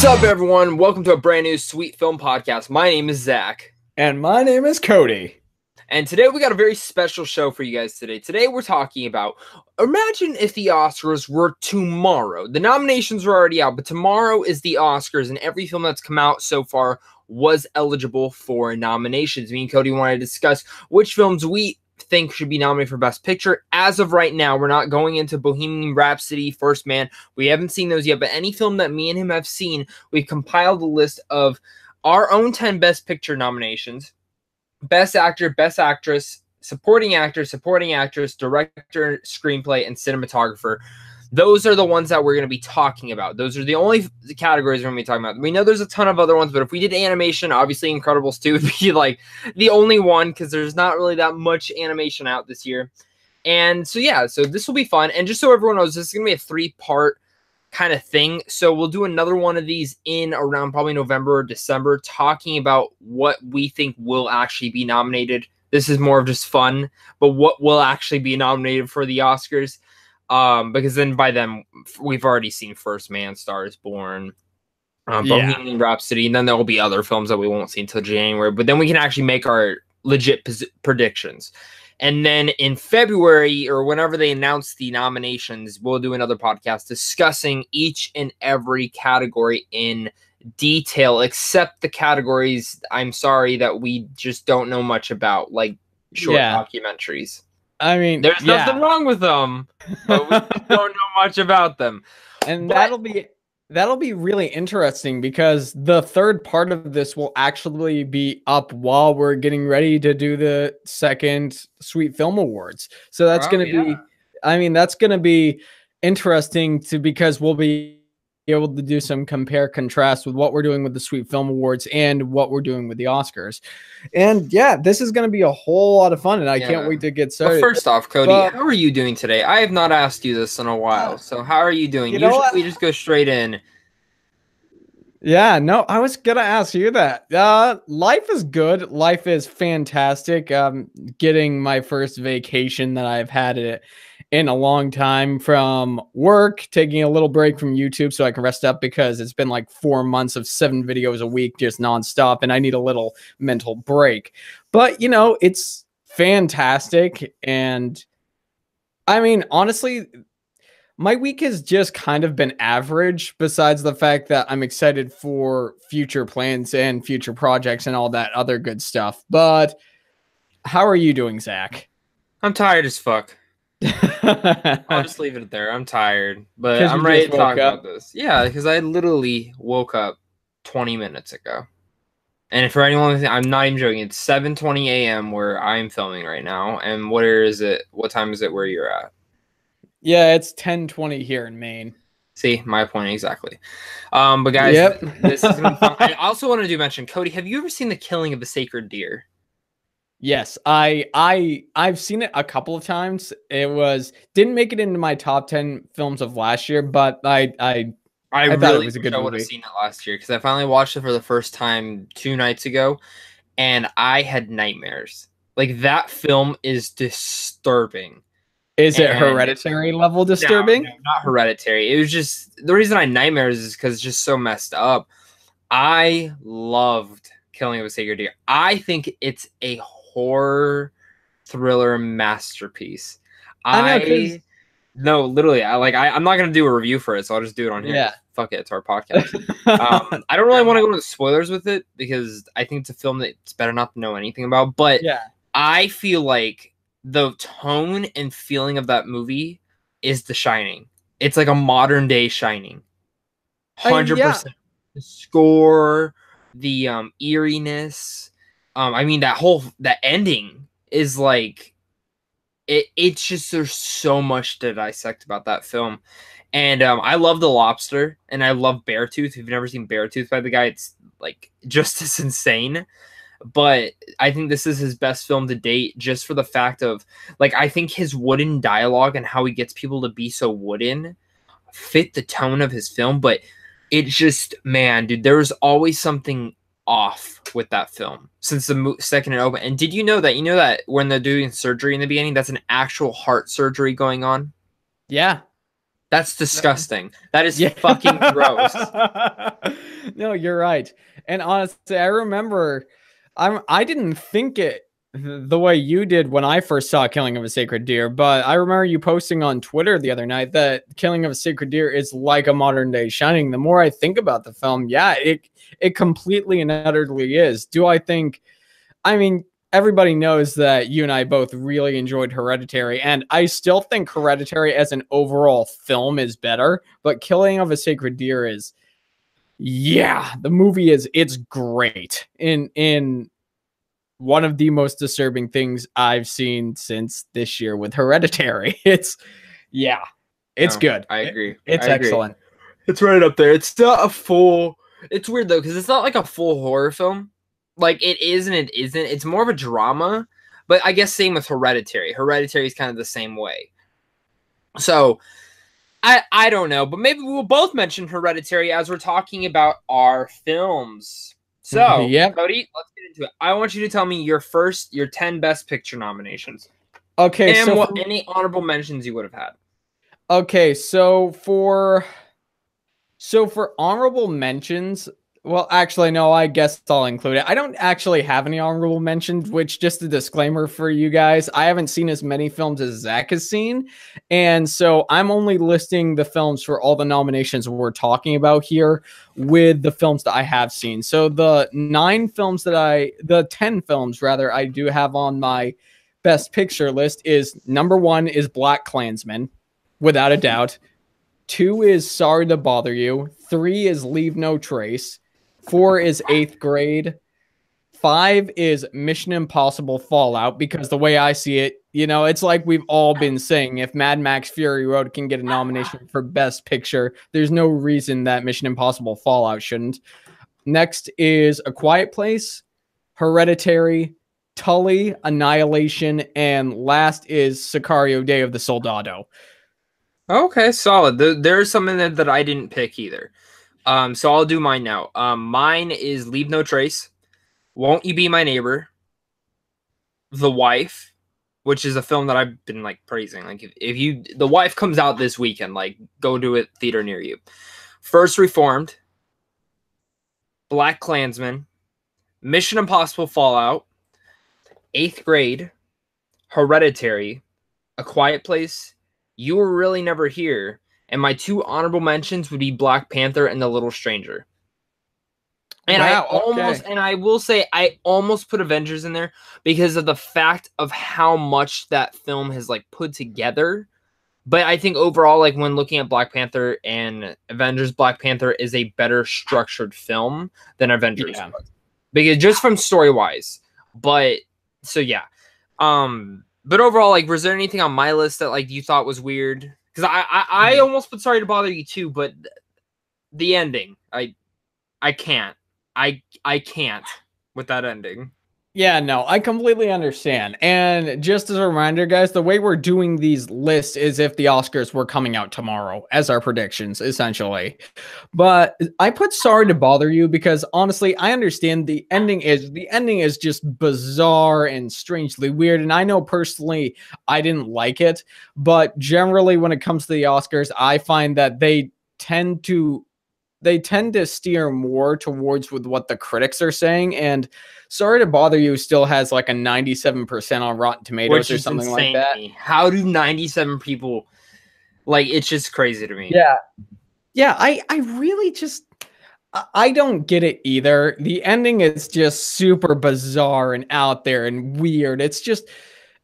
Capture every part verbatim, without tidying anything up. What's up, everyone? Welcome to a brand new Sweet Film Podcast. My name is Zach. And my name is Cody. And today we got a very special show for you guys today. Today we're talking about, imagine if the Oscars were tomorrow. The nominations were already out, but tomorrow is the Oscars, and every film that's come out so far was eligible for nominations. Me and Cody want to discuss which films we think should be nominated for Best Picture. As of right now, we're not going into Bohemian Rhapsody, First Man. We haven't seen those yet, but any film that me and him have seen, we've compiled a list of our own ten Best Picture nominations. Best Actor, Best Actress, Supporting Actor, Supporting Actress, Director, Screenplay, and Cinematographer. Those are the ones that we're going to be talking about. Those are the only categories we're going to be talking about. We know there's a ton of other ones, but if we did animation, obviously Incredibles two would be like the only one because there's not really that much animation out this year. And so, yeah, so this will be fun. And just so everyone knows, this is going to be a three-part kind of thing. So we'll do another one of these in around probably November or December talking about what we think will actually be nominated. This is more of just fun, but what will actually be nominated for the Oscars. Um, because then by then we've already seen First Man, Star is Born, um, yeah. Bohemian Rhapsody, and then there will be other films that we won't see until January. But then we can actually make our legit pos- predictions. And then in February or whenever they announce the nominations, we'll do another podcast discussing each and every category in detail, except the categories, I'm sorry, that we just don't know much about, like short yeah. documentaries. I mean, there's yeah. nothing wrong with them, but we don't know much about them. And but that'll be that'll be really interesting because the third part of this will actually be up while we're getting ready to do the second Sweet Film Awards. So that's oh, going to yeah. be, I mean, that's going to be interesting to because we'll be able to do some compare contrast with what we're doing with the Sweet Film Awards and what we're doing with the Oscars. And yeah, this is going to be a whole lot of fun, and I yeah. can't wait to get started. Well, first off, Cody, but, how are you doing today? I have not asked you this in a while, so how are you doing? You Usually we just go straight in. Yeah, no, I was going to ask you that. Uh, life is good. Life is fantastic. Um, getting my first vacation that I've had it in a long time from work, taking a little break from YouTube so I can rest up because it's been like four months of seven videos a week, just nonstop, and I need a little mental break. But, you know, it's fantastic. And I mean, honestly, my week has just kind of been average besides the fact that I'm excited for future plans and future projects and all that other good stuff. But how are you doing, Zach? I'm tired as fuck. I'll just leave it there. I'm tired, but I'm ready to talk about this. Yeah, because I literally woke up twenty minutes ago. And for anyone, I'm not even joking. It's seven twenty a.m. where I'm filming right now. And what is it? What time is it where you're at? Yeah, it's ten twenty here in Maine. See, my point exactly. Um, but guys, yep. this is gonna be fun. I also wanted to mention, Cody, have you ever seen The Killing of a Sacred Deer? Yes, I I I've seen it a couple of times. It was didn't make it into my top ten films of last year, but I I I, I really it was a good I would have seen it last year because I finally watched it for the first time two nights ago, and I had nightmares. Like that film is disturbing. Is it and Hereditary level disturbing? No, no, not Hereditary. It was just the reason I had nightmares is because it's just so messed up. I loved Killing of a Sacred Deer. I think it's a horror thriller masterpiece. I, I know, no, literally, I like. I, I'm not gonna do a review for it, so I'll just do it on here. Yeah, fuck it, it's our podcast. um, I don't really want to go into spoilers with it because I think it's a film that it's better not to know anything about. But yeah. I feel like the tone and feeling of that movie is The Shining. It's like a modern day Shining. one hundred percent. Uh, yeah. The score, the um, eeriness. Um, I mean, that whole, that ending is like, it. it's just, there's so much to dissect about that film. And um, I love The Lobster, and I love Beartooth. If you've never seen Beartooth by the guy, it's like just as insane. But I think this is his best film to date just for the fact of, like, I think his wooden dialogue and how he gets people to be so wooden fit the tone of his film. But it's just, man, dude, there was always something off with that film since the mo- second it opened. And did you know that, you know that when they're doing surgery in the beginning, that's an actual heart surgery going on? Yeah. That's disgusting. That is yeah. fucking gross. No, you're right. And honestly, I remember I'm, I didn't think it the way you did when I first saw Killing of a Sacred Deer, but I remember you posting on Twitter the other night that Killing of a Sacred Deer is like a modern day Shining. The more I think about the film, yeah, it it completely and utterly is. Do I think, I mean, everybody knows that you and I both really enjoyed Hereditary, and I still think Hereditary as an overall film is better, but Killing of a Sacred Deer is, yeah, the movie is, it's great. In, in one of the most disturbing things I've seen since this year with Hereditary. It's, yeah, it's no, good. I agree. It, it's I agree. excellent. It's right up there. It's not a full, it's weird though, because it's not like a full horror film. Like, it is and it isn't. It's more of a drama, but I guess same with Hereditary. Hereditary is kind of the same way. So, I I don't know, but maybe we'll both mention Hereditary as we're talking about our films. So, yep. Cody, let's get into it. I want you to tell me your first, your ten Best Picture nominations. Okay. And so what, for... any honorable mentions you would have had. Okay, so for, so for honorable mentions... Well, actually, no, I guess I'll include it. I don't actually have any honorable mentions, which, just a disclaimer for you guys, I haven't seen as many films as Zach has seen. And so I'm only listing the films for all the nominations we're talking about here with the films that I have seen. So the nine films that I, the ten films rather, I do have on my Best Picture list is, number one is Black Klansman, without a doubt. Two is Sorry to Bother You. Three is Leave No Trace. Four is Eighth Grade. Five is Mission Impossible Fallout, because the way I see it, you know, it's like we've all been saying, if Mad Max Fury Road can get a nomination for Best Picture, there's no reason that Mission Impossible Fallout shouldn't. Next is A Quiet Place, Hereditary, Tully, Annihilation, and last is Sicario: Day of the Soldado. Okay, solid. There, there's something there that I didn't pick either. Um, so I'll do mine now. Um, mine is Leave No Trace, Won't You Be My Neighbor, The Wife, which is a film that I've been like praising. Like if, if you, The Wife comes out this weekend, like go to a theater near you. First Reformed, Black Klansman, Mission Impossible Fallout, Eighth Grade, Hereditary, A Quiet Place, You Were Really Never Here. And my two honorable mentions would be Black Panther and The Little Stranger. And wow, I almost, okay. and I will say, I almost put Avengers in there because of the fact of how much that film has like put together. But I think overall, like when looking at Black Panther and Avengers, Black Panther is a better structured film than Avengers. Yeah. Because just from story wise, but so yeah. Um, but overall, like, was there anything on my list that like you thought was weird? Because I, I, I almost put Sorry to Bother You too, but the ending, I I can't. I I can't with that ending. Yeah, no, I completely understand. And just as a reminder, guys, the way we're doing these lists is if the Oscars were coming out tomorrow as our predictions, essentially. But I put Sorry to Bother You because honestly, I understand the ending is the ending is just bizarre and strangely weird. And I know personally, I didn't like it. But generally, when it comes to the Oscars, I find that they tend to They tend to steer more towards with what the critics are saying. And Sorry to Bother You still has like a ninety-seven percent on Rotten Tomatoes or something like that. How do ninety-seven people, like, it's just crazy to me. Yeah. Yeah. I, I really just, I don't get it either. The ending is just super bizarre and out there and weird. It's just,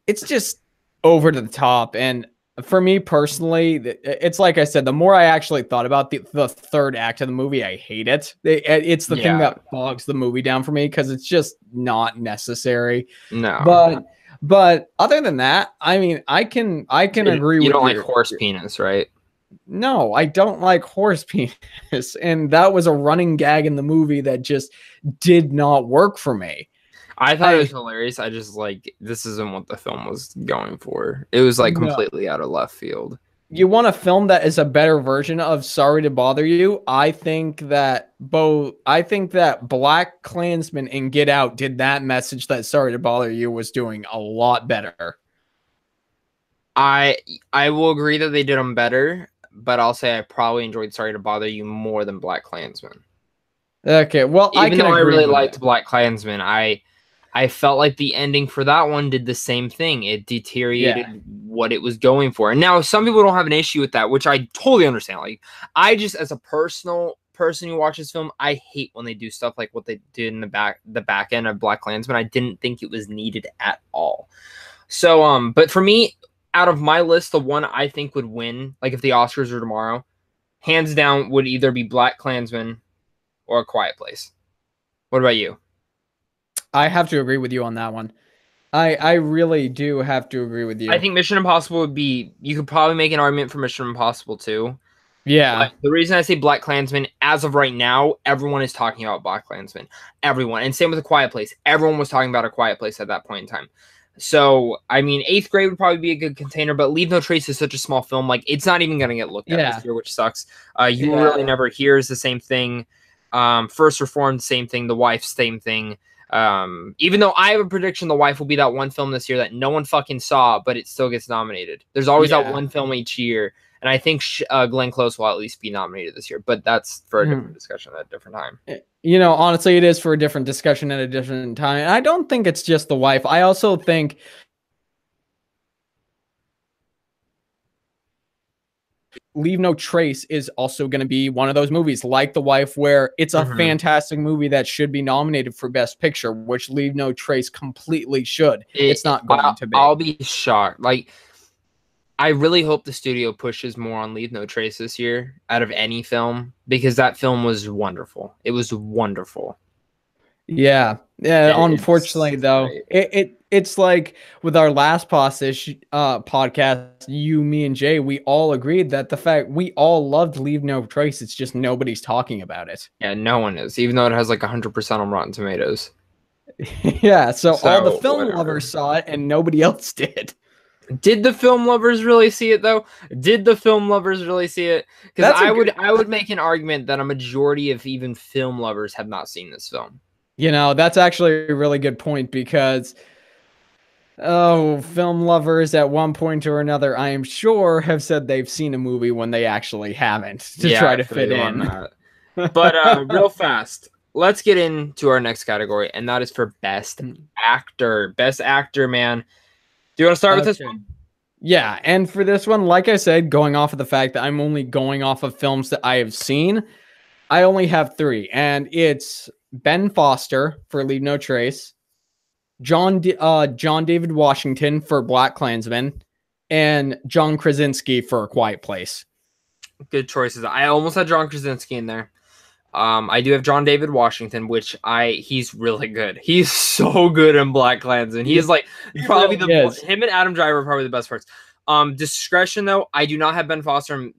it's just over to the top. And for me personally, it's like I said, the more I actually thought about the, the third act of the movie, I hate it. It's the yeah. thing that bogs the movie down for me because it's just not necessary. No. But but other than that, I mean, I can I can you, agree you with you. You don't like horse penis, right? No, I don't like horse penis. And that was a running gag in the movie that just did not work for me. I thought I, it was hilarious. I just like, this isn't what the film was going for. It was like completely no. out of left field. You want a film that is a better version of Sorry to Bother You? I think that both, I think that Black Klansman and Get Out did that message that Sorry to Bother You was doing a lot better. I I will agree that they did them better, but I'll say I probably enjoyed Sorry to Bother You more than Black Klansman. Okay, well, even I can though agree I really liked it. Black Klansman, I I felt like the ending for that one did the same thing. It deteriorated yeah. what it was going for. And now some people don't have an issue with that, which I totally understand. Like, I just, as a personal person who watches film, I hate when they do stuff like what they did in the back the back end of Black Klansman. I didn't think it was needed at all. So, um, but for me, out of my list, the one I think would win, like if the Oscars were tomorrow, hands down, would either be Black Klansman or A Quiet Place. What about you? I have to agree with you on that one. I I really do have to agree with you. I think Mission Impossible would be, you could probably make an argument for Mission Impossible too. Yeah. But the reason I say Black Klansman, as of right now, everyone is talking about Black Klansman. Everyone. And same with A Quiet Place. Everyone was talking about A Quiet Place at that point in time. So, I mean, Eighth Grade would probably be a good container, but Leave No Trace is such a small film. Like, it's not even going to get looked at yeah. this year, which sucks. Uh, you yeah. Really Never Here is the same thing. Um, First Reformed, same thing. The Wife, same thing. Um, even though I have a prediction The Wife will be that one film this year that no one fucking saw, but it still gets nominated. There's always yeah. that one film each year. And I think sh uh, Glenn Close will at least be nominated this year, but that's for a different mm. discussion at a different time. You know, honestly, it is for a different discussion at a different time. And I don't think it's just The Wife. I also think Leave No Trace is also going to be one of those movies like The Wife, where it's a mm-hmm. fantastic movie that should be nominated for Best Picture, which Leave No Trace completely should. It, it's not going I'll, to be. I'll be shocked. Like, I really hope the studio pushes more on Leave No Trace this year out of any film, because that film was wonderful. It was wonderful. Yeah. Yeah. And unfortunately, though, it, it it's like with our last post-ish, uh, podcast, you, me, and Jay, we all agreed that the fact we all loved Leave No Trace, it's just nobody's talking about it. Yeah, no one is, even though it has like one hundred percent on Rotten Tomatoes. yeah, so, so all the film whatever. lovers saw it and nobody else did. Did the film lovers really see it though? Did the film lovers really see it? Because I would I would make an argument that a majority of even film lovers have not seen this film. You know, that's actually a really good point, because oh, film lovers at one point or another, I am sure, have said they've seen a movie when they actually haven't to yeah, try to fit in. But uh, real fast, let's get into our next category, and that is for Best Actor. Best Actor, man. Do you want to start okay. with this one? Yeah, and for this one, like I said, going off of the fact that I'm only going off of films that I have seen, I only have three, and it's Ben Foster for Leave No Trace, John D uh, John David Washington for Black Klansman, and John Krasinski for A Quiet Place. Good choices. I almost had John Krasinski in there. Um, I do have John David Washington, which I, he's really good. He's so good in Black Klansman. He is like probably the, is. him and Adam Driver are probably the best parts. Um, discretion though, I do not have Ben Foster in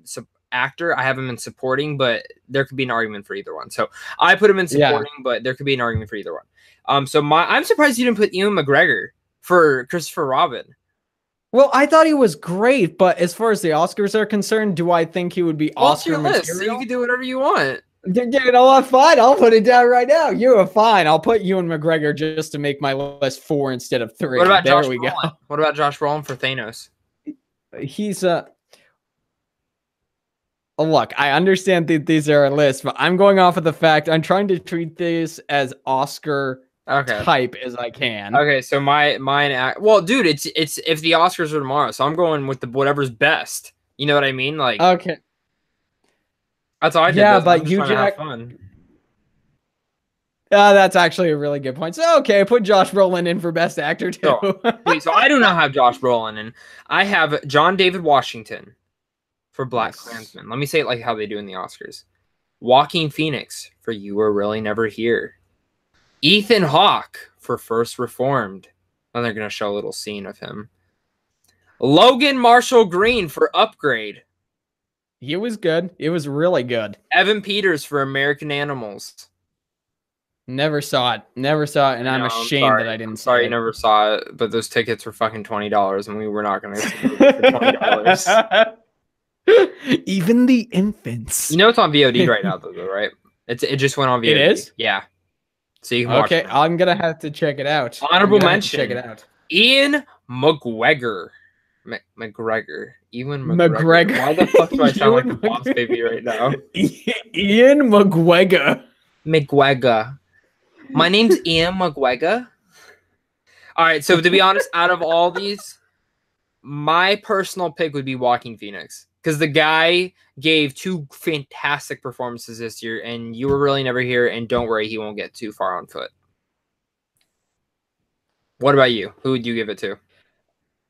actor. I have him in supporting, but there could be an argument for either one. So I put him in supporting, yeah. but there could be an argument for either one. Um, so my, I'm surprised you didn't put Ewan McGregor for Christopher Robin. Well, I thought he was great, but as far as the Oscars are concerned, do I think he would be well, Oscar your list, material? So you can do whatever you want. Dude, I'm fine. I'll put it down right now. You are fine. I'll put Ewan McGregor just to make my list four instead of three. What about there Josh we Brolin? Go. What about Josh Brolin for Thanos? He's a... Uh... Look, I understand that these are a list, but I'm going off of the fact I'm trying to treat this as Oscar okay. type as I can. Okay, so my mine... Act... Well, dude, it's it's if the Oscars are tomorrow, so I'm going with the whatever's best. You know what I mean? Like Okay. That's all I did. Yeah, but you Jack. Uh, that's actually a really good point. So, okay, put Josh Brolin in for Best Actor, too. so, wait, so I do not have Josh Brolin in. I have John David Washington for Black Klansman. Let me say it like how they do in the Oscars. Joaquin Phoenix for You Were Really Never Here. Ethan Hawke for First Reformed. Then they're going to show a little scene of him. Logan Marshall Green for Upgrade. It was good. It was really good. Evan Peters for American Animals. Never saw it. Never saw it, and no, I'm ashamed I'm that I didn't I'm see sorry it. Sorry, never saw it, but those tickets were fucking twenty dollars, and we were not going to see it for twenty dollars. Even the infants. You know it's on V O D right now, though, right? It's, it just went on V O D. It is? Yeah. So you can watch okay, it. Okay, I'm going to have to check it out. Honorable mention. Check it out. Ewan McGregor M- McGregor. Ewan McGregor. McGregor. Why the fuck do I sound like the boss baby right now? Ian McGregor. McGregor. My name's Ian McGregor. All right, so to be honest, out of all these, my personal pick would be Joaquin Phoenix. Because the guy gave two fantastic performances this year, and You Were Really Never Here, and don't worry, he won't get too far on foot. What about you? Who would you give it to?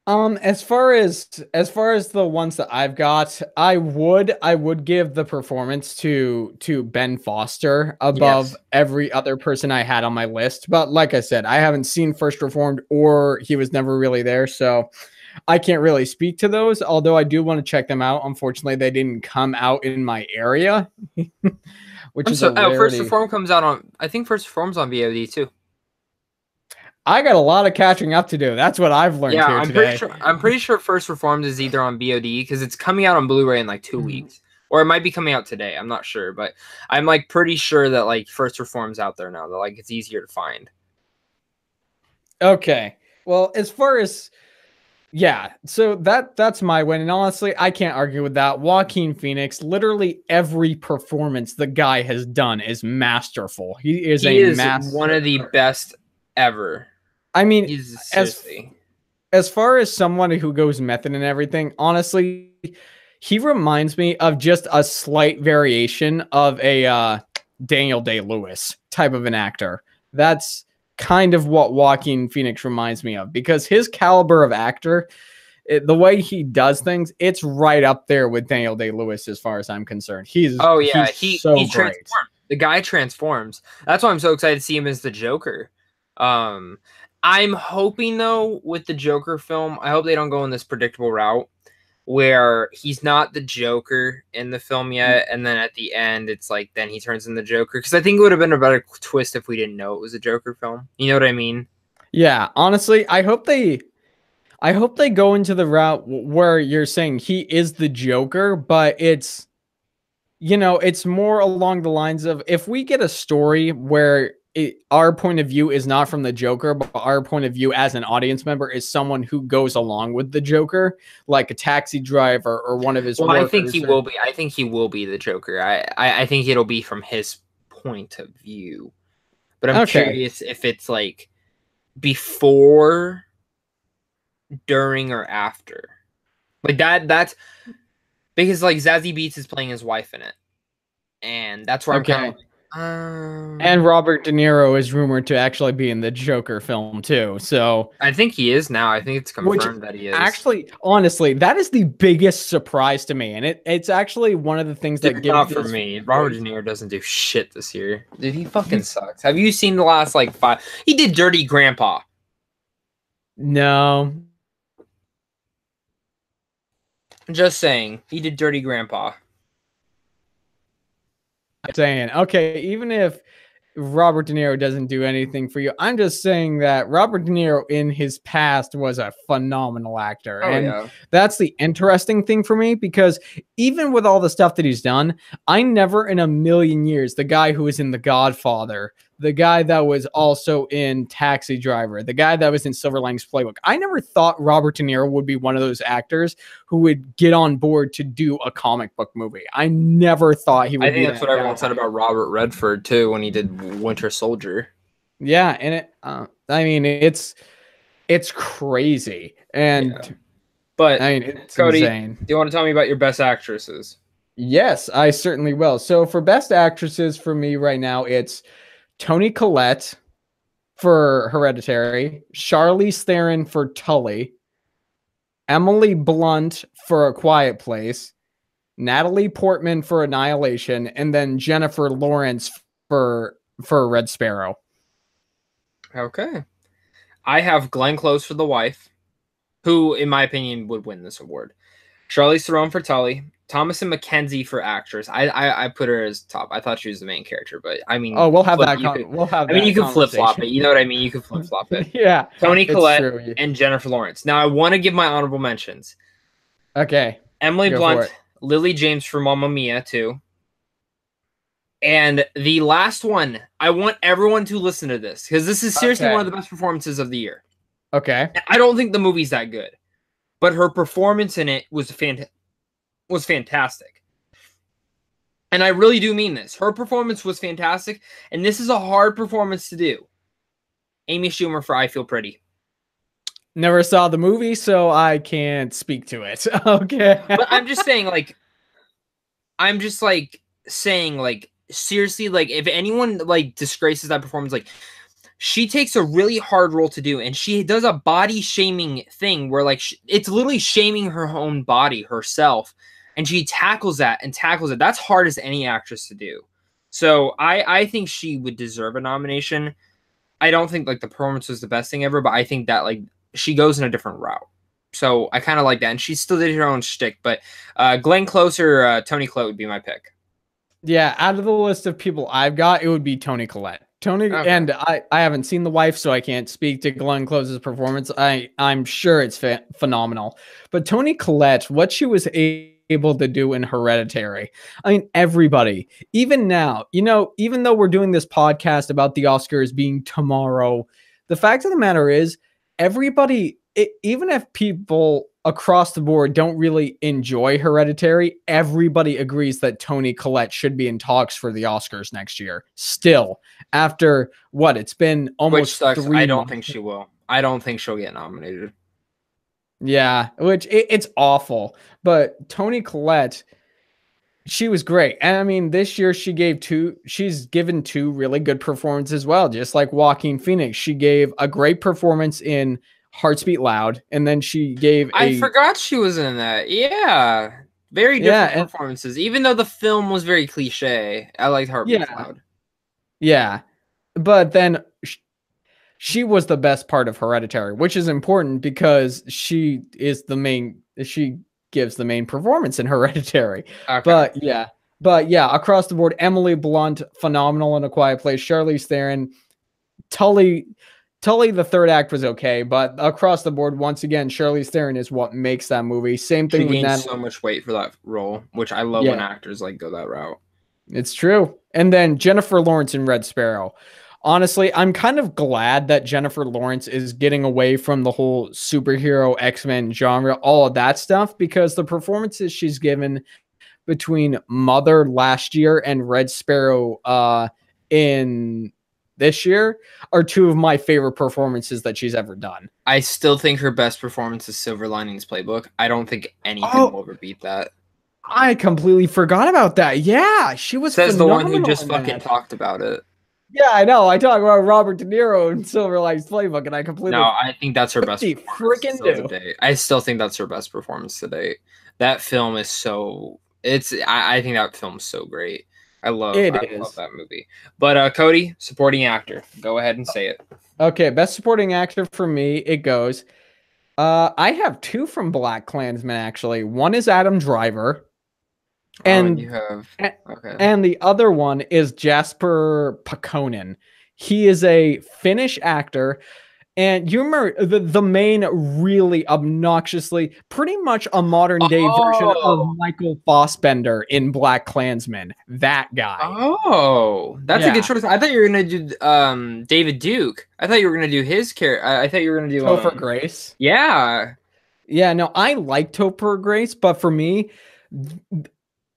Um, as far as as far as the ones that I've got, I would I would give the performance to to Ben Foster above yes. every other person I had on my list. But like I said, I haven't seen First Reformed or He Was Never Really There, so I can't really speak to those. Although I do want to check them out. Unfortunately, they didn't come out in my area, which I'm is so, a oh, First Reformed comes out on. I think First Reformed's on V O D too. I got a lot of catching up to do. That's what I've learned. Yeah, here I'm today. pretty sure. I'm pretty sure First Reformed is either on V O D because it's coming out on Blu-ray in like two mm-hmm. weeks, or it might be coming out today. I'm not sure, but I'm like pretty sure that like First Reformed's out there now. That like it's easier to find. Okay. Well, as far as yeah, so that that's my win, and honestly, I can't argue with that. Joaquin Phoenix, literally every performance the guy has done is masterful. He is he a is master. One of the best ever. I mean, Jesus, as, as far as someone who goes method and everything, honestly, he reminds me of just a slight variation of a uh, Daniel Day-Lewis type of an actor. That's kind of what Joaquin Phoenix reminds me of, because his caliber of actor, it, the way he does things, it's right up there with Daniel Day-Lewis as far as I'm concerned. He's oh yeah, he's he, so he great. The guy transforms. That's why I'm so excited to see him as the Joker. Um, I'm hoping, though, with the Joker film, I hope they don't go in this predictable route where he's not the Joker in the film yet, and then at the end, it's like, then he turns in the Joker. Because I think it would have been a better twist if we didn't know it was a Joker film. You know what I mean? Yeah, honestly, I hope they... I hope they go into the route where you're saying he is the Joker, but it's... You know, it's more along the lines of, if we get a story where... It, our point of view is not from the Joker, but our point of view as an audience member is someone who goes along with the Joker, like a taxi driver or one of his well, workers. I think he or... will be. I think he will be the Joker. I, I, I think it'll be from his point of view. But I'm okay. curious if it's like before, during, or after. Like that. That's because like Zazie Beetz is playing his wife in it, and that's where okay. I'm kind of. Um, and Robert De Niro is rumored to actually be in the Joker film too. So I think he is now. I think it's confirmed that he is. Actually, honestly, that is the biggest surprise to me, and it it's actually one of the things that gives not for me. Robert De Niro doesn't do shit this year, dude. He fucking sucks. Have you seen the last like five? He did Dirty Grandpa. No. Just saying, he did Dirty Grandpa. Saying okay, even if Robert De Niro doesn't do anything for you, I'm just saying that Robert De Niro in his past was a phenomenal actor, oh, and yeah. that's the interesting thing for me, because even with all the stuff that he's done, I never in a million years, the guy who was in The Godfather, the guy that was also in Taxi Driver, the guy that was in Silver Linings Playbook, I never thought Robert De Niro would be one of those actors who would get on board to do a comic book movie. I never thought he would. I think be that's that what guy. Everyone said about Robert Redford too when he did Winter Soldier. Yeah, and it, uh, I mean, it's it's crazy, and yeah. but I mean, it's Cody, insane. Do you want to tell me about your best actresses? Yes, I certainly will. So for best actresses for me right now, it's Toni Collette for Hereditary, Charlize Theron for Tully, Emily Blunt for A Quiet Place, Natalie Portman for Annihilation, and then Jennifer Lawrence for for Red Sparrow. Okay. I have Glenn Close for The Wife, who, in my opinion, would win this award. Charlize Theron for Tully, Thomasin McKenzie for actress. I, I I put her as top. I thought she was the main character, but I mean, oh, we'll have flip, that. Con- could, we'll have. I mean, you can flip flop it. You know what I mean? You can flip flop it. Yeah. Toni Collette true. And Jennifer Lawrence. Now, I want to give my honorable mentions. Okay. Emily Blunt, Lily James for Mamma Mia too. And the last one, I want everyone to listen to this because this is seriously okay. one of the best performances of the year. Okay. I don't think the movie's that good. but her performance in it was fant- was fantastic. And I really do mean this. Her performance was fantastic, and this is a hard performance to do. Amy Schumer for I Feel Pretty. Never saw the movie, so I can't speak to it. Okay. But I'm just saying, like, I'm just, like, saying, like, seriously, like, if anyone, like, disgraces that performance, like, she takes a really hard role to do, and she does a body-shaming thing where, like, she, it's literally shaming her own body, herself, and she tackles that and tackles it. That's hard as any actress to do. So I, I think she would deserve a nomination. I don't think, like, the performance was the best thing ever, but I think that, like, she goes in a different route. So I kind of like that. And she still did her own shtick, but uh, Glenn Close or uh, Toni Collette would be my pick. Yeah, out of the list of people I've got, it would be Toni Collette. Toni, okay. And I, I haven't seen The Wife, so I can't speak to Glenn Close's performance. I, I'm sure it's fa- phenomenal. But Toni Collette, what she was able to do in Hereditary, I mean, everybody, even now, you know, even though we're doing this podcast about the Oscars being tomorrow, the fact of the matter is, everybody, it, even if people across the board don't really enjoy Hereditary, everybody agrees that Toni Collette should be in talks for the Oscars next year. Still, after what it's been almost which sucks. three I don't months. think she will. I don't think she'll get nominated. Yeah, which it, it's awful. But Toni Collette, she was great. And I mean, this year she gave two, she's given two really good performances as well. Just like Joaquin Phoenix, she gave a great performance in Hearts Beat Loud. And then she gave, I a, forgot she was in that. Yeah. Very different yeah, performances. And, even though the film was very cliche, I liked Hearts yeah, Beat Loud. Yeah. But then she, she was the best part of Hereditary, which is important because she is the main, she gives the main performance in Hereditary. Okay. But yeah, but yeah, across the board, Emily Blunt, phenomenal in A Quiet Place. Charlize Theron, Tully, Tully, the third act was okay, but across the board, once again, Charlize Theron is what makes that movie. Same thing. She gained with that. So much weight for that role, which I love yeah. when actors like go that route. It's true. And then Jennifer Lawrence in Red Sparrow. Honestly, I'm kind of glad that Jennifer Lawrence is getting away from the whole superhero X-Men genre, all of that stuff, because the performances she's given between Mother last year and Red Sparrow uh, in this year are two of my favorite performances that she's ever done. I still think her best performance is Silver Linings Playbook. I don't think anything oh, will ever beat that. I completely forgot about that. Yeah, she was Says phenomenal. Says the one who just fucking that. talked about it. Yeah, I know. I talk about Robert De Niro and Silver Linings Playbook, and I completely... No, I think that's her best performance still today. I still think that's her best performance today. That film is so... It's. I, I think that film's so great. I love it. I love that movie. But uh, Cody, supporting actor. Go ahead and say it. Okay, best supporting actor for me, it goes... Uh, I have two from Black Klansman, actually. One is Adam Driver. And, oh, you have. Okay. And the other one is Jasper Pakonen. He is a Finnish actor. And you remember the, the main really obnoxiously, pretty much a modern day oh. version of Michael Fassbender in Black Klansman. That guy. Oh, that's yeah. a good choice. I thought you were going to do um, David Duke. I thought you were going to do his character. I thought you were going to do Topher um, Grace. Yeah. Yeah, no, I like Topher Grace, but for me, th-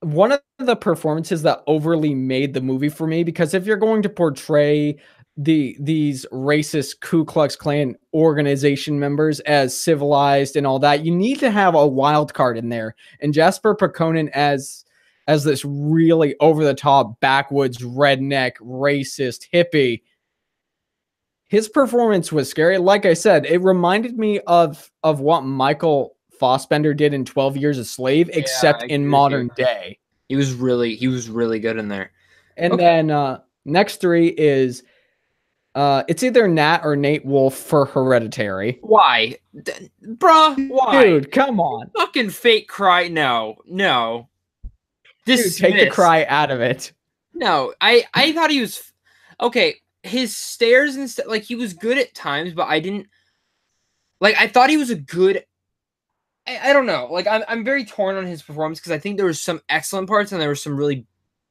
one of the performances that overly made the movie for me, because if you're going to portray the these racist Ku Klux Klan organization members as civilized and all that, you need to have a wild card in there. And Jasper Pakonen as as this really over-the-top, backwoods, redneck, racist hippie, his performance was scary. Like I said, it reminded me of of what Michael Fassbender did in twelve years a slave, except yeah, in modern day. He was really, he was really good in there. And okay. then uh, next three is uh, it's either Nat or Nate Wolff for Hereditary. Why, D- bruh? Why, dude? Come on! You fucking fake cry. No, no. This take the cry out of it. No, I I thought he was okay. His stares and stuff, like he was good at times, but I didn't like. I thought he was a good. I don't know. Like I'm, I'm very torn on his performance because I think there was some excellent parts and there were some really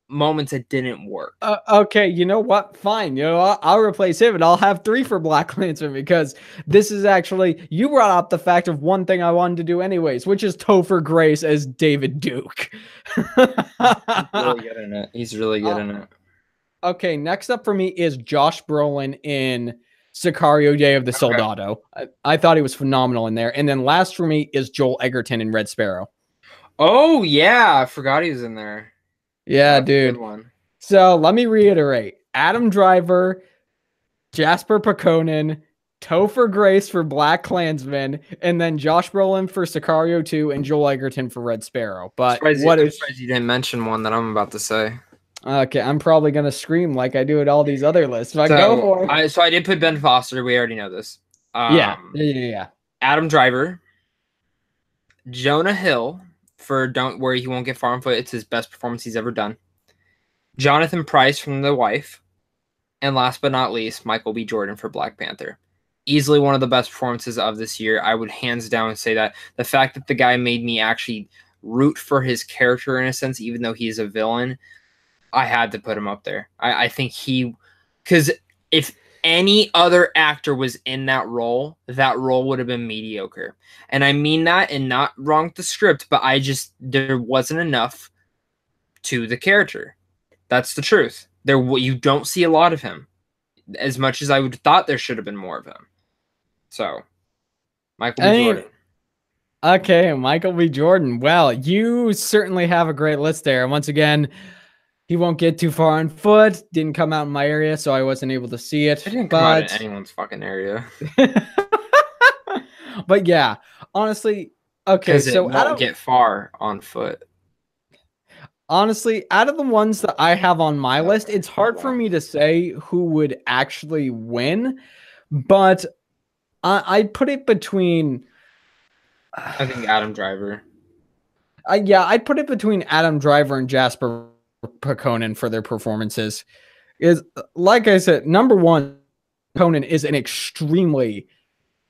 moments that didn't work. Uh, okay, you know what? Fine. You know, I'll, I'll replace him and I'll have three for Black Klansman, because this is actually, you brought up the fact of one thing I wanted to do anyways, which is Topher Grace as David Duke. He's really good in it. He's really good um, in it. Okay, next up for me is Josh Brolin in Sicario Day of the okay. Soldado. I, I thought he was phenomenal in there. And then last for me is Joel Edgerton in Red Sparrow. Oh, yeah. I forgot he was in there. Yeah, dude. One. So let me reiterate. Adam Driver, Jasper Pekonen, Topher Grace for Black Klansman, and then Josh Brolin for Sicario two, and Joel Edgerton for Red Sparrow. But I'm what is you didn't mention one that I'm about to say. Okay, I'm probably gonna scream like I do at all these other lists. So, go for it. I, so I did put Ben Foster. We already know this. Um, yeah. yeah, yeah, yeah. Adam Driver, Jonah Hill for Don't Worry, He Won't Get Far on Foot. It's his best performance he's ever done. Jonathan Pryce from The Wife. And last but not least, Michael B. Jordan for Black Panther. Easily one of the best performances of this year. I would hands down say that. The fact that the guy made me actually root for his character in a sense, even though he is a villain, I had to put him up there. I, I think he... Because if any other actor was in that role, that role would have been mediocre. And I mean that and not wrong the script, but I just, there wasn't enough to the character. That's the truth. There, you don't see a lot of him as much as I would have thought there should have been more of him. So, Michael B. I mean, Jordan. Okay, Michael B. Jordan. Well, you certainly have a great list there. And once again, He Won't Get Too Far on Foot didn't come out in my area, so I wasn't able to see it. It didn't but... come out in anyone's fucking area. But yeah, honestly, okay. So it won't out of... get far on foot. Honestly, out of the ones that I have on my list, it's hard for me to say who would actually win, but I I'd put it between. I think Adam Driver. Uh, yeah, I'd put it between Adam Driver and Jasper Pekonen for their performances. Is like I said, number one, Pekonen is an extremely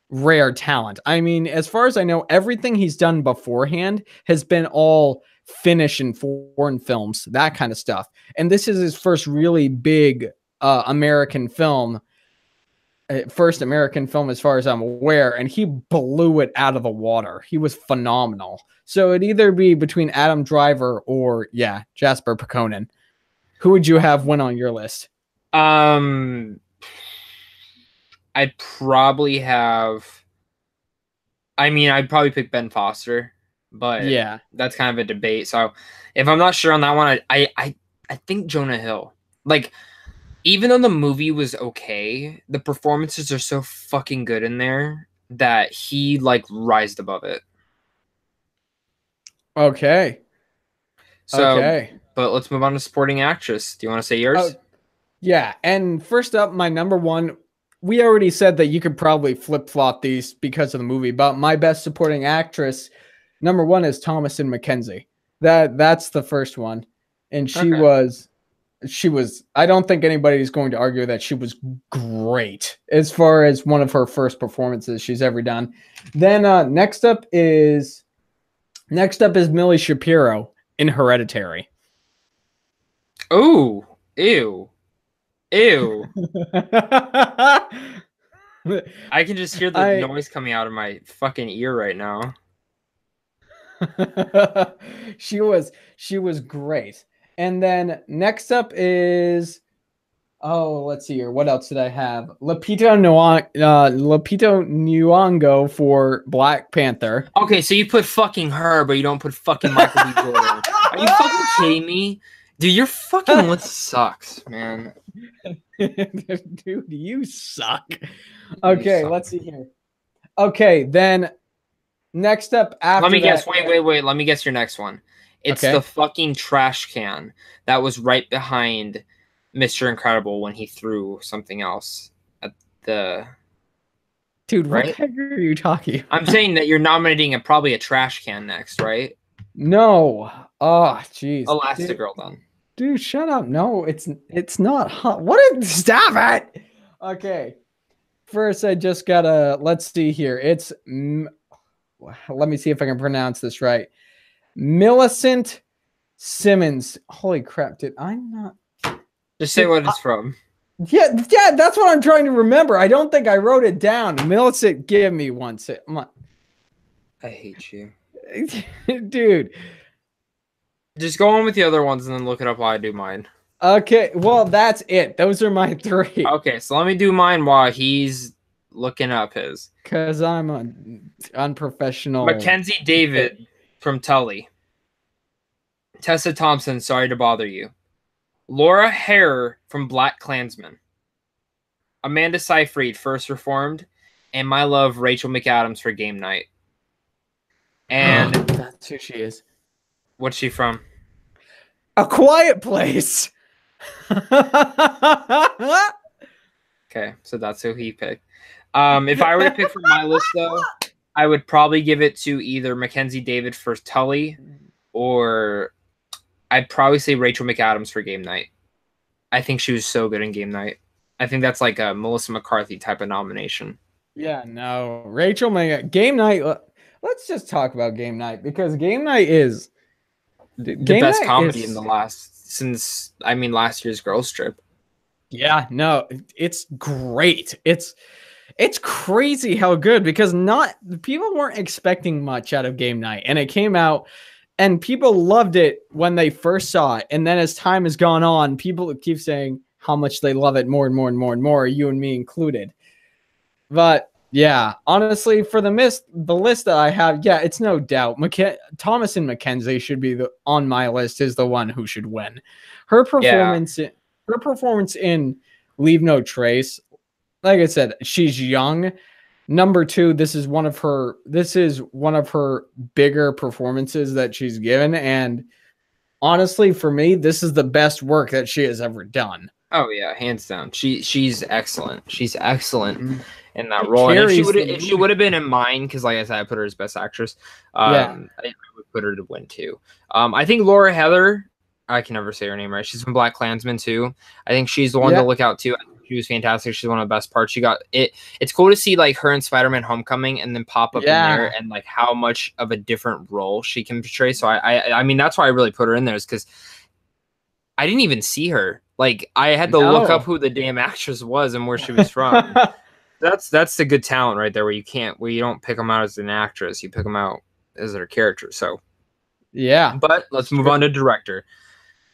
rare talent. I mean, as far as I know, everything he's done beforehand has been all Finnish and foreign films, that kind of stuff. And this is his first really big uh, American film, uh, first American film as far as I'm aware, and he blew it out of the water. He was phenomenal. So it'd either be between Adam Driver or, yeah, Jasper Pekonen. Who would you have win on your list? Um, I'd probably have... I mean, I'd probably pick Ben Foster, but yeah, that's kind of a debate. So if I'm not sure on that one, I, I, I, I think Jonah Hill. Like, even though the movie was okay, the performances are so fucking good in there that he, like, rised above it. Okay. So, okay. But let's move on to supporting actress. Do you want to say yours? Uh, yeah. And first up, my number one, we already said that you could probably flip-flop these because of the movie, but my best supporting actress, number one, is Thomasin McKenzie. That That's the first one. And she okay. was, she was, I don't think anybody's going to argue that she was great as far as one of her first performances she's ever done. Then uh, next up is... Next up is Millie Shapiro in Hereditary. Oh, ew. Ew. I can just hear the I... noise coming out of my fucking ear right now. She was she was great. And then next up is oh, let's see here. What else did I have? Lupita Nyong- uh, Lupita Nyong'o for Black Panther. Okay, so you put fucking her, but you don't put fucking Michael B. Jordan. Are you fucking kidding me? Dude, your fucking list sucks, man. Dude, you suck. Okay, you suck. Let's see here. Okay, then next up after Let me that, guess. Wait, wait, wait. Let me guess your next one. It's okay. The fucking trash can that was right behind Mister Incredible when he threw something else at the dude. Right? What the heck are you talking about? I'm saying that you're nominating a probably a trash can next, right? No. Oh, jeez. Elastigirl done. Dude, shut up. No, it's it's not hot. What? Did, stop it. Okay. First, I just gotta. Let's see here. It's. Let me see if I can pronounce this right. Millicent Simmons. Holy crap, did I not? Just say what it's from. Yeah, yeah, that's what I'm trying to remember. I don't think I wrote it down. Millicent, give me one sec. I hate you. Dude. Just go on with the other ones and then look it up while I do mine. Okay, well, that's it. Those are my three. Okay, so let me do mine while he's looking up his. Because I'm an unprofessional. Mackenzie David from Tully. Tessa Thompson, Sorry to Bother You. Laura Harrer from Black Klansman. Amanda Seyfried, First Reformed. And my love, Rachel McAdams for Game Night. And that's who she is. What's she from? A Quiet Place. Okay, so that's who he picked. Um, if I were to pick from my list, though, I would probably give it to either Mackenzie David for Tully, or I'd probably say Rachel McAdams for Game Night. I think she was so good in Game Night. I think that's like a Melissa McCarthy type of nomination. Yeah, no. Rachel McAdams. Game Night. Let's just talk about Game Night, because Game Night is the Game best Night comedy is, in the last, since, I mean, last year's Girls Trip. Yeah, no, it's great. It's it's crazy how good, because not people weren't expecting much out of Game Night, and it came out and people loved it when they first saw it. And then as time has gone on, people keep saying how much they love it more and more and more and more, you and me included. But yeah, honestly, for the mist, the list that I have, yeah, it's no doubt. McK- Thomas and Mackenzie should be the, on my list is the one who should win. Her performance, yeah. her performance in Leave No Trace, like I said, she's young. Number two, this is one of her. This is one of her bigger performances that she's given, and honestly, for me, this is the best work that she has ever done. Oh yeah, hands down. She she's excellent. She's excellent. Mm-hmm. In that role, and if she would if she would have been in mine, because like I said, I put her as best actress. Um, yeah. I, I would put her to win too. Um, I think Laura Heather, I can never say her name right. She's from Black Klansman too. I think she's the one yeah. to look out to. She was fantastic. She's one of the best parts. She got it. It's cool to see like her in Spider-Man: Homecoming, and then pop up yeah. in there, and like how much of a different role she can portray. So I, I, I mean, that's why I really put her in there, is because I didn't even see her. Like I had to no. look up who the damn actress was and where she was from. That's that's the good talent right there, where you can't where you don't pick them out as an actress, you pick them out as their character. So yeah, but let's move on to director.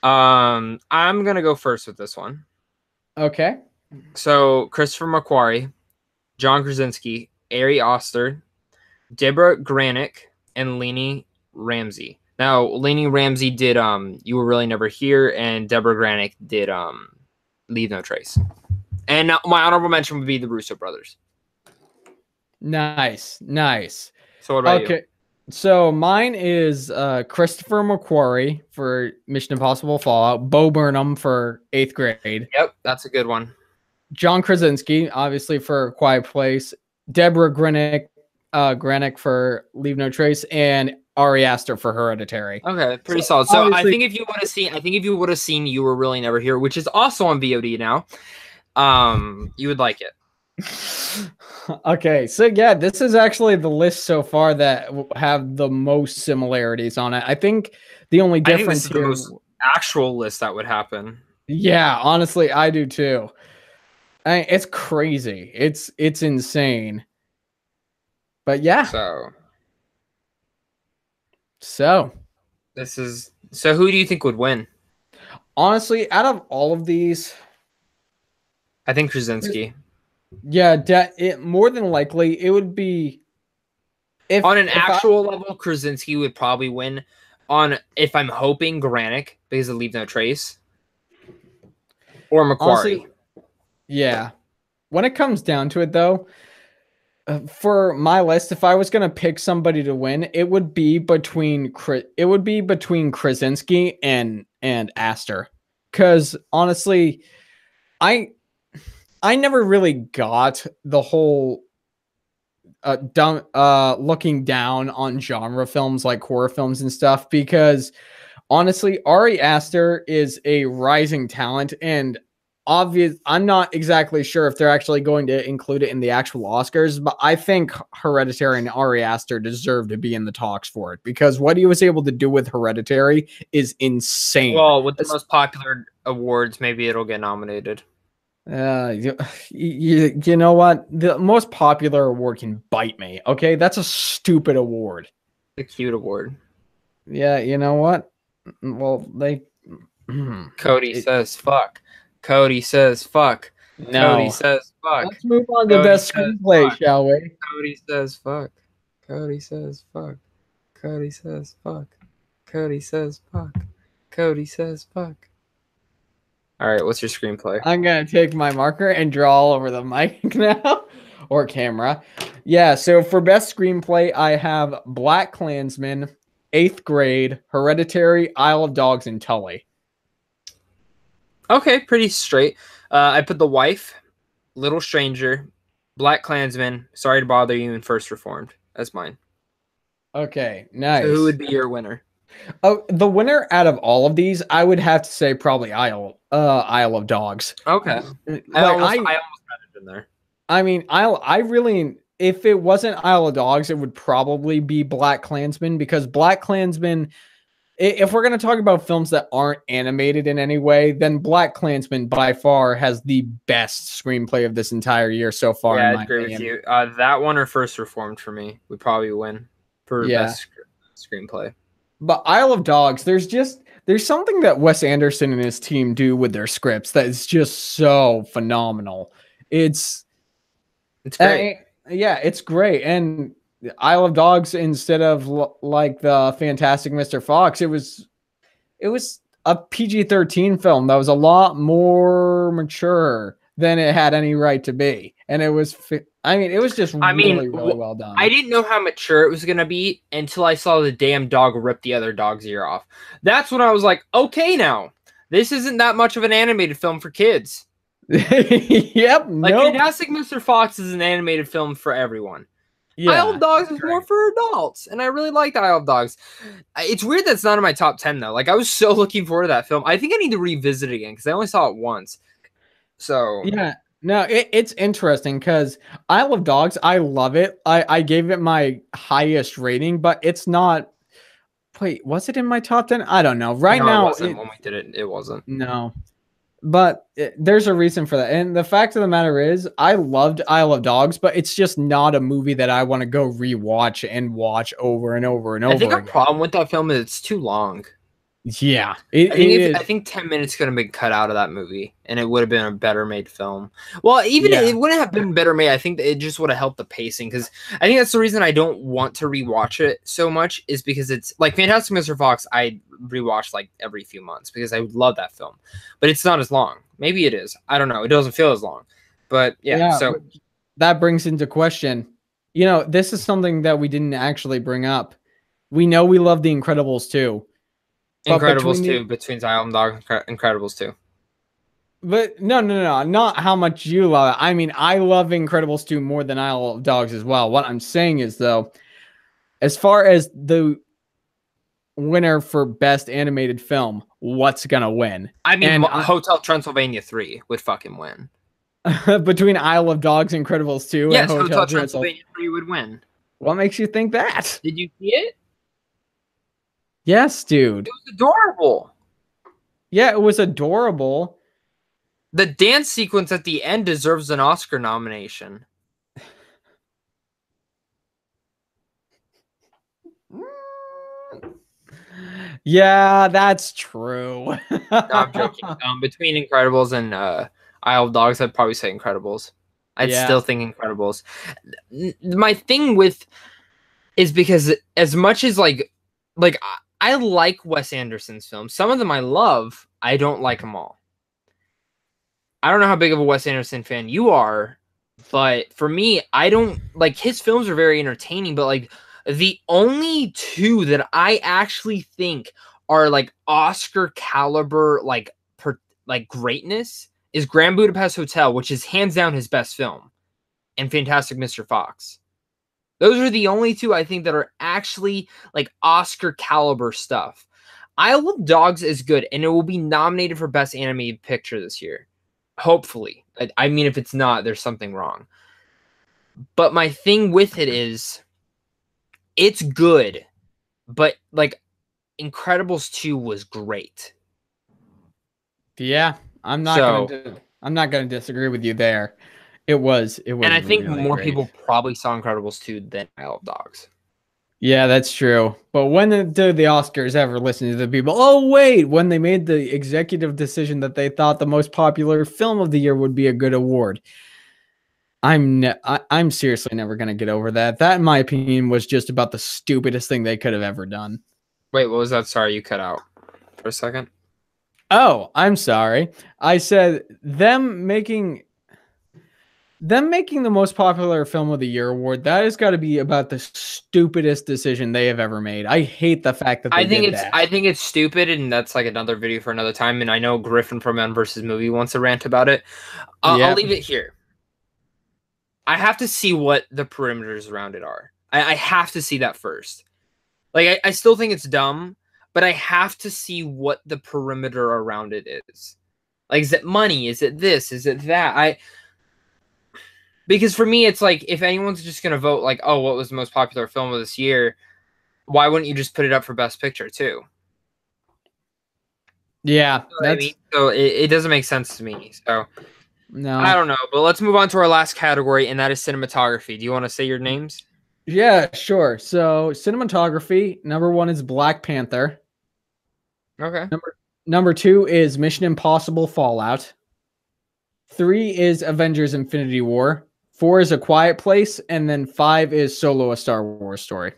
Um, I'm gonna go first with this one. Okay. So Christopher McQuarrie, John Krasinski, Ari Aster, Deborah Granick, and Lainey Ramsey. Now Lainey Ramsey did um You Were Really Never Here, and Deborah Granick did um Leave No Trace. And my honorable mention would be the Russo brothers. Nice, nice. So what about okay. you? So mine is uh, Christopher McQuarrie for Mission Impossible Fallout. Bo Burnham for Eighth Grade. Yep, that's a good one. John Krasinski, obviously, for A Quiet Place. Deborah Granick, uh, Granick for Leave No Trace, and Ari Aster for Hereditary. Okay, pretty so solid. So I think if you would have seen, I think if you would have seen, You Were Really Never Here, which is also on V O D now. Um, you would like it. Okay, so yeah, this is actually the list so far that have the most similarities on it. I think the only difference here, the most actual list that would happen. Yeah, honestly, I do too. I mean, it's crazy. It's it's insane. But yeah. So. So. This is so. Who do you think would win? Honestly, out of all of these. I think Krasinski. Yeah, de- it, more than likely, it would be... If, on an if actual I, level, Krasinski would probably win. On, if I'm hoping, Granick, because of Leave No Trace. Or McQuarrie. Honestly, yeah. When it comes down to it, though, uh, for my list, if I was going to pick somebody to win, it would be between it would be between Krasinski and, and Aster. Because, honestly, I... I never really got the whole uh, dumb, uh, looking down on genre films like horror films and stuff, because honestly, Ari Aster is a rising talent, and obvious. I'm not exactly sure if they're actually going to include it in the actual Oscars, but I think Hereditary and Ari Aster deserve to be in the talks for it, because what he was able to do with Hereditary is insane. Well, with the most popular awards, maybe it'll get nominated. Uh, you, you, you know what? The most popular award can bite me. Okay, that's a stupid award. A cute award. Yeah, you know what? Well, they. Cody it, says fuck. Cody says fuck. No. Cody says fuck. Let's move on to Cody best screenplay, fuck. shall we? Cody says fuck. Cody says fuck. Cody says fuck. Cody says fuck. Cody says fuck. All right, what's your screenplay? I'm going to take my marker and draw all over the mic now. Or camera. Yeah, so for best screenplay, I have Black Klansman, Eighth Grade, Hereditary, Isle of Dogs, and Tully. Okay, pretty straight. Uh, I put The Wife, Little Stranger, Black Klansman, Sorry to Bother You, and First Reformed. That's mine. Okay, nice. So who would be your winner? Oh, the winner out of all of these, I would have to say probably Isle, uh, Isle of Dogs. Okay. Like, I, almost, I, I almost had it in there. I mean, I I really... If it wasn't Isle of Dogs, it would probably be Black Klansman, because Black Klansman... If we're going to talk about films that aren't animated in any way, then Black Klansman by far has the best screenplay of this entire year so far. Yeah, in my I agree opinion. with you. Uh, that one or First Reformed for me would probably win for yeah. best sc screenplay. But Isle of Dogs, there's just there's something that Wes Anderson and his team do with their scripts that is just so phenomenal. It's it's great. I, yeah, it's great. And Isle of Dogs, instead of l like the Fantastic Mister Fox, it was it was a P G thirteen film that was a lot more mature than it had any right to be, and it was I mean it was just I really mean, really well done. I didn't know how mature it was gonna be until I saw the damn dog rip the other dog's ear off. That's when I was like, okay, now this isn't that much of an animated film for kids. Yep, like nope. Fantastic Mister Fox is an animated film for everyone. Yeah, Isle of Dogs is more for adults, and I really liked Isle of Dogs. It's weird that's not in my top ten, though. Like, I was so looking forward to that film. I think I need to revisit it again, because I only saw it once. So yeah, no, it, it's interesting, because Isle of Dogs, I love it. I, I gave it my highest rating, but it's not... Wait, was it in my top ten? I don't know. Right no, now... It wasn't. It, when we did it, it wasn't. No. But it, there's a reason for that. And the fact of the matter is, I loved Isle of Dogs, but it's just not a movie that I want to go rewatch and watch over and over and over. I think again. Our problem with that film is it's too long. Yeah. It, I, think it if, is. I think ten minutes could have been cut out of that movie, and it would have been a better made film. Well, even yeah. it wouldn't have been better made. I think that it just would have helped the pacing, because I think that's the reason I don't want to rewatch it so much, is because it's like Fantastic Mister Fox. I rewatch like every few months because I love that film, but it's not as long. Maybe it is. I don't know. It doesn't feel as long, but yeah. yeah so that brings into question, you know, this is something that we didn't actually bring up. We know we love the Incredibles too. Incredibles two, between Isle of Dogs and Incredibles two. But no, no, no, not how much you love it. I mean, I love Incredibles two more than Isle of Dogs as well. What I'm saying is, though, as far as the winner for best animated film, what's going to win? I mean, and Hotel I, Transylvania three would fucking win. Between Isle of Dogs, Incredibles two, yes, and Hotel, Hotel Transylvania three would win. What makes you think that? Did you see it? Yes, dude. It was adorable. Yeah, it was adorable. The dance sequence at the end deserves an Oscar nomination. Yeah, that's true. No, I'm joking. Um, between Incredibles and uh, Isle of Dogs, I'd probably say Incredibles. I'd yeah. still think Incredibles. My thing with is because as much as like, like I, I like Wes Anderson's films. Some of them I love. I don't like them all. I don't know how big of a Wes Anderson fan you are, but for me, I don't like his films are very entertaining, but like the only two that I actually think are like Oscar caliber, like per, like greatness is Grand Budapest Hotel, which is hands down his best film, and Fantastic Mister Fox. Those are the only two I think that are actually like Oscar caliber stuff. Isle of Dogs is good, and it will be nominated for Best Animated Picture this year. Hopefully. I, I mean, if it's not, there's something wrong. But my thing with it is, it's good, but like Incredibles two was great. Yeah, I'm not so, going to I'm not going to disagree with you there. It was it was And I think really more great. People probably saw Incredibles two than Isle of Dogs. Yeah, that's true. But when did the Oscars ever listen to the people? Oh, wait, when they made the executive decision that they thought the most popular film of the year would be a good award. I'm ne- I- I'm seriously never going to get over that. That, in my opinion, was just about the stupidest thing they could have ever done. Wait, what was that? Sorry, you cut out for a second. Oh, I'm sorry. I said them making... Them making the most popular film of the year award, that has got to be about the stupidest decision they have ever made. I hate the fact that they I think did it's that. I think it's stupid, and that's like another video for another time. And I know Griffin from Men versus. Movie wants to rant about it. Uh, yeah. I'll leave it here. I have to see what the perimeters around it are. I, I have to see that first. Like I, I still think it's dumb, but I have to see what the perimeter around it is. Like, is it money? Is it this? Is it that? I. Because for me, it's like, if anyone's just going to vote like, oh, what was the most popular film of this year? Why wouldn't you just put it up for Best Picture too? Yeah. You know I mean? So it, it doesn't make sense to me. So no, I don't know, but let's move on to our last category. And that is cinematography. Do you want to say your names? Yeah, sure. So cinematography, number one is Black Panther. Okay. Number, number two is Mission Impossible Fallout. Three is Avengers Infinity War. Four is A Quiet Place, and then five is Solo, A Star Wars Story.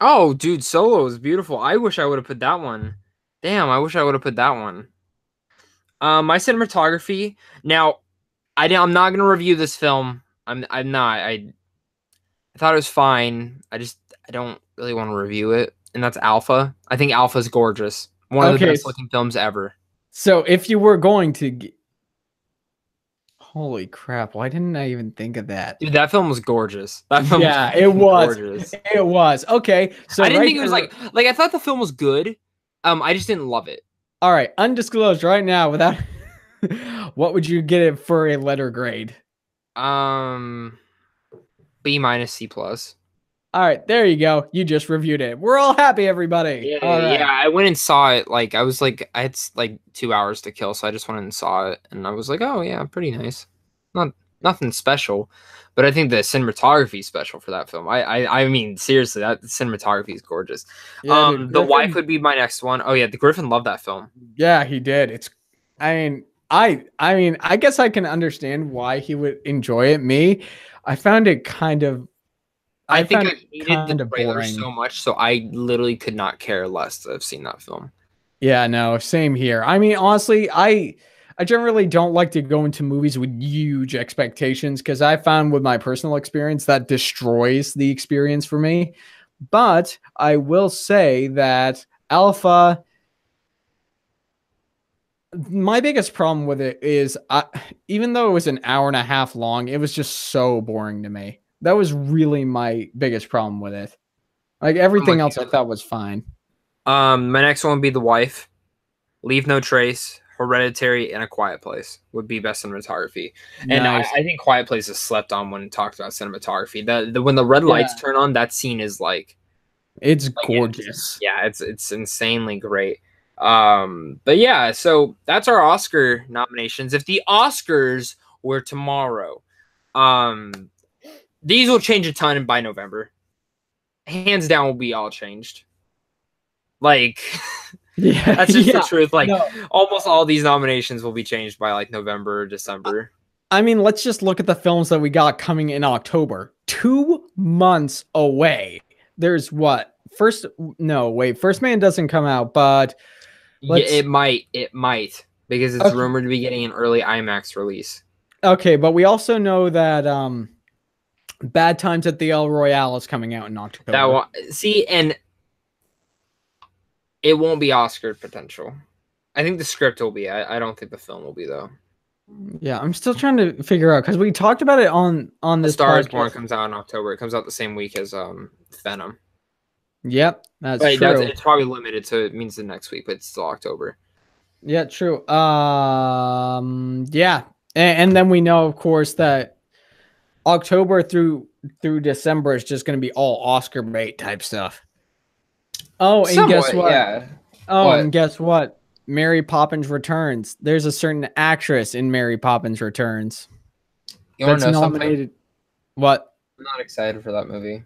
Oh, dude, Solo is beautiful. I wish I would have put that one. Damn, I wish I would have put that one. Um, my cinematography. Now, I, I'm not gonna review this film. I'm I'm not. I I thought it was fine. I just I don't really want to review it. And that's Alpha. I think Alpha is gorgeous. One of okay. the best looking films ever. So if you were going to. G- Holy crap. Why didn't I even think of that? Dude, that film was gorgeous. That film yeah, was it was. Gorgeous. It was. Okay. So I didn't right think it was there, like, like I thought the film was good. Um, I just didn't love it. All right. Undisclosed right now without, what would you get it for a letter grade? Um, B minus C plus. All right. There you go. You just reviewed it. We're all happy, everybody. Yeah. Right. Yeah. I went and saw it. Like I was like, I had like two hours to kill. So I just went and saw it and I was like, oh yeah, pretty nice. Not nothing special, but I think the cinematography is special for that film. I, I, I mean, seriously, that cinematography is gorgeous. Yeah, um, dude, The Griffin, Wife would be my next one. Oh yeah. The Griffin loved that film. Yeah, he did. It's, I mean, I, I mean, I guess I can understand why he would enjoy it. Me, I found it kind of, I, I think I hated the trailer boring. so much, so I literally could not care less to have seen that film. Yeah, no, same here. I mean, honestly, I I generally don't like to go into movies with huge expectations because I found with my personal experience that destroys the experience for me. But I will say that Alpha, my biggest problem with it is I, even though it was an hour and a half long, it was just so boring to me. That was really my biggest problem with it. Like everything else I thought was fine. Um, my next one would be The Wife, Leave No Trace, Hereditary, and A Quiet Place would be best cinematography. And nice. I, I think Quiet Place is slept on when talked about cinematography. The, the when the red lights yeah. turn on, that scene is like it's like, gorgeous. It, yeah, it's it's insanely great. Um, but yeah, so that's our Oscar nominations. If the Oscars were tomorrow, um these will change a ton by November. Hands down will be all changed. Like, yeah, that's just yeah, the truth. Like, no. almost all these nominations will be changed by, like, November or December. I mean, let's just look at the films that we got coming in October. Two months away. There's what? First, no, wait. First Man doesn't come out, but... Yeah, it might. It might. Because it's okay. rumored to be getting an early IMAX release. Okay, but we also know that... um. Bad Times at the El Royale is coming out in October. That will, see, and it won't be Oscar potential. I think the script will be. I, I don't think the film will be, though. Yeah, I'm still trying to figure out, because we talked about it on, on this podcast. Star is Born comes out in October. It comes out the same week as um Venom. Yep, that's but true. That's, it's probably limited, so it means the next week, but it's still October. Yeah, true. Um, Yeah, And then we know, of course, that October through through December is just going to be all Oscar bait type stuff. Oh, and Somewhat, guess what? Yeah. Oh, what? And guess what? Mary Poppins Returns. There's a certain actress in Mary Poppins Returns. You want to know nominated. Something? What? I'm not excited for that movie.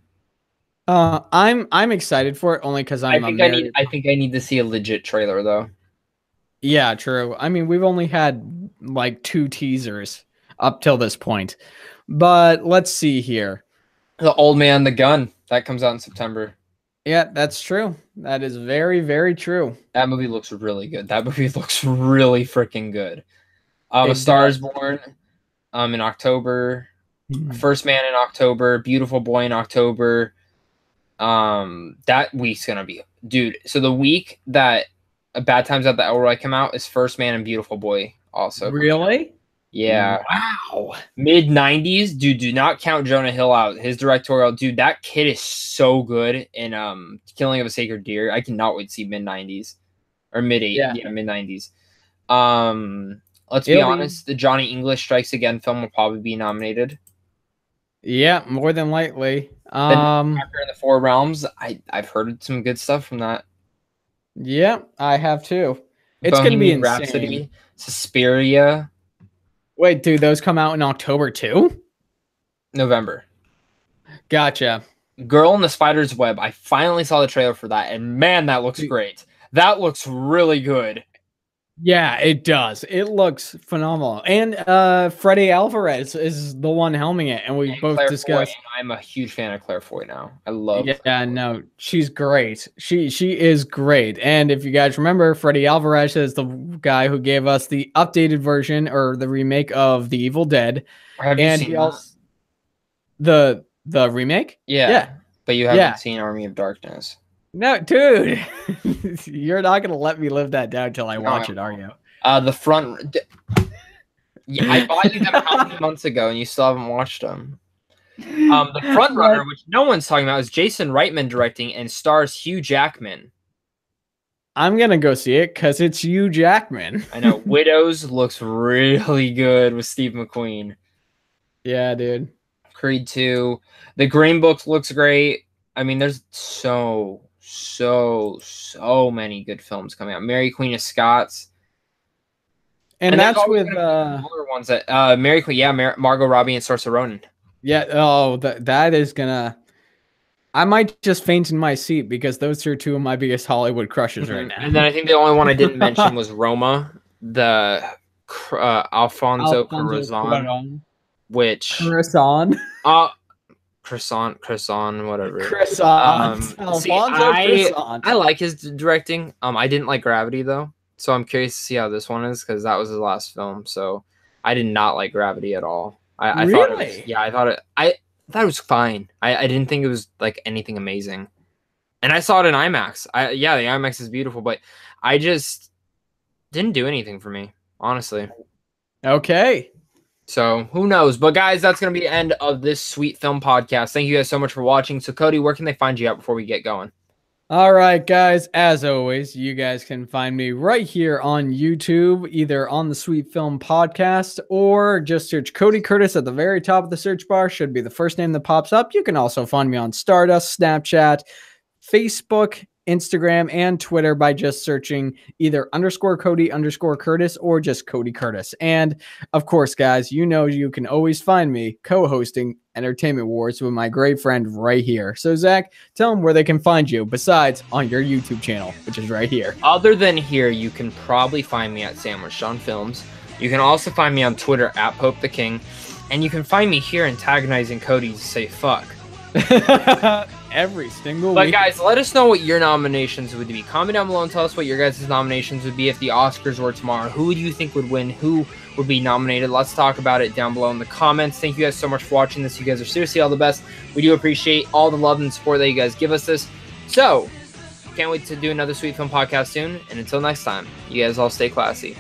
Uh, I'm I'm excited for it only because I'm. I think I need. I think I need to see a legit trailer though. Yeah, true. I mean, we've only had like two teasers up till this point, but let's see here. The Old Man, the Gun that comes out in September. Yeah, that's true. That is very, very true. That movie looks really good. That movie looks really freaking good. Um, A Star Is Born, um, in October. Mm-hmm. First Man in October. Beautiful Boy in October. Um, that week's gonna be, dude. So the week that Bad Times at the Elroy come out is First Man and Beautiful Boy also. Really? Yeah. Wow. Mid nineties, dude. Do not count Jonah Hill out. His directorial, dude. That kid is so good in um Killing of a Sacred Deer. I cannot wait to see mid nineties or mid eight. Yeah, yeah mid nineties. Um, let's It'll be honest. Be... The Johnny English Strikes Again film will probably be nominated. Yeah, more than likely. Um, the Four Realms. I I've heard some good stuff from that. Yeah, I have too. It's Bohemian gonna be insane. Rhapsody, Suspiria. Wait, do those come out in October too? November. Gotcha. Girl in the Spider's Web. I finally saw the trailer for that, and man, that looks great. That looks really good. Yeah, it does. It looks phenomenal. And uh, Freddy Alvarez is the one helming it, and we and both Claire discussed. Foy, I'm a huge fan of Claire Foy now. I love. Yeah, Claire no, she's great. She she is great. And if you guys remember, Freddy Alvarez is the guy who gave us the updated version or the remake of The Evil Dead. Have and you seen he also, the the remake? Yeah, yeah. But you haven't yeah. seen Army of Darkness. No, dude, you're not going to let me live that down till I no, watch I it, are you? Uh, the front. Yeah, I bought you them how many months ago, and you still haven't watched them. Um, the front runner, which no one's talking about, is Jason Reitman directing and stars Hugh Jackman. I'm going to go see it because it's Hugh Jackman. I know. Widows looks really good with Steve McQueen. Yeah, dude. Creed two. The Green Book looks great. I mean, there's so... So, so many good films coming out. Mary Queen of Scots. And, and that's with... Uh, ones that, uh, Mary Queen, yeah, Mar Margot Robbie and Saoirse Ronan. Yeah, oh, th that is going to... I might just faint in my seat because those are two of my biggest Hollywood crushes right now. And then I think the only one I didn't mention was Roma, the uh, Alfonso, Alfonso Cuarón, Cuarón. Which... Cuarón. Uh, Croissant, croissant, whatever. Croissant. Um, see, I, croissant. I like his directing. Um, I didn't like Gravity though, so I'm curious to see how this one is because that was his last film. So I did not like Gravity at all. I, I really? thought it was, yeah, I thought it. I thought it was fine. I, I didn't think it was like anything amazing. And I saw it in IMAX. I yeah, the IMAX is beautiful, but I just didn't do anything for me, honestly. Okay. So who knows? But guys, that's going to be the end of this Sweet Film Podcast. Thank you guys so much for watching. So Cody, where can they find you out before we get going? All right, guys. As always, you guys can find me right here on YouTube, either on the Sweet Film Podcast or just search Cody Curtis at the very top of the search bar. Should be the first name that pops up. You can also find me on Stardust, Snapchat, Facebook, Instagram, and Twitter by just searching either underscore Cody underscore Curtis or just Cody Curtis. And of course, guys, you know you can always find me co-hosting Entertainment Wars with my great friend right here. So Zach, tell them where they can find you besides on your YouTube channel, which is right here. Other than here, you can probably find me at Sandwich John Films. You can also find me on Twitter at Pope the King, and you can find me here antagonizing Cody to say fuck. Every single but week. But guys, let us know what your nominations would be. Comment down below and tell us what your guys' nominations would be if the Oscars were tomorrow. Who do you think would win? Who would be nominated? Let's talk about it down below in the comments. Thank you guys so much for watching this. You guys are seriously all the best. We do appreciate all the love and support that you guys give us this. So, can't wait to do another Sweet Film Podcast soon. And until next time, you guys all stay classy.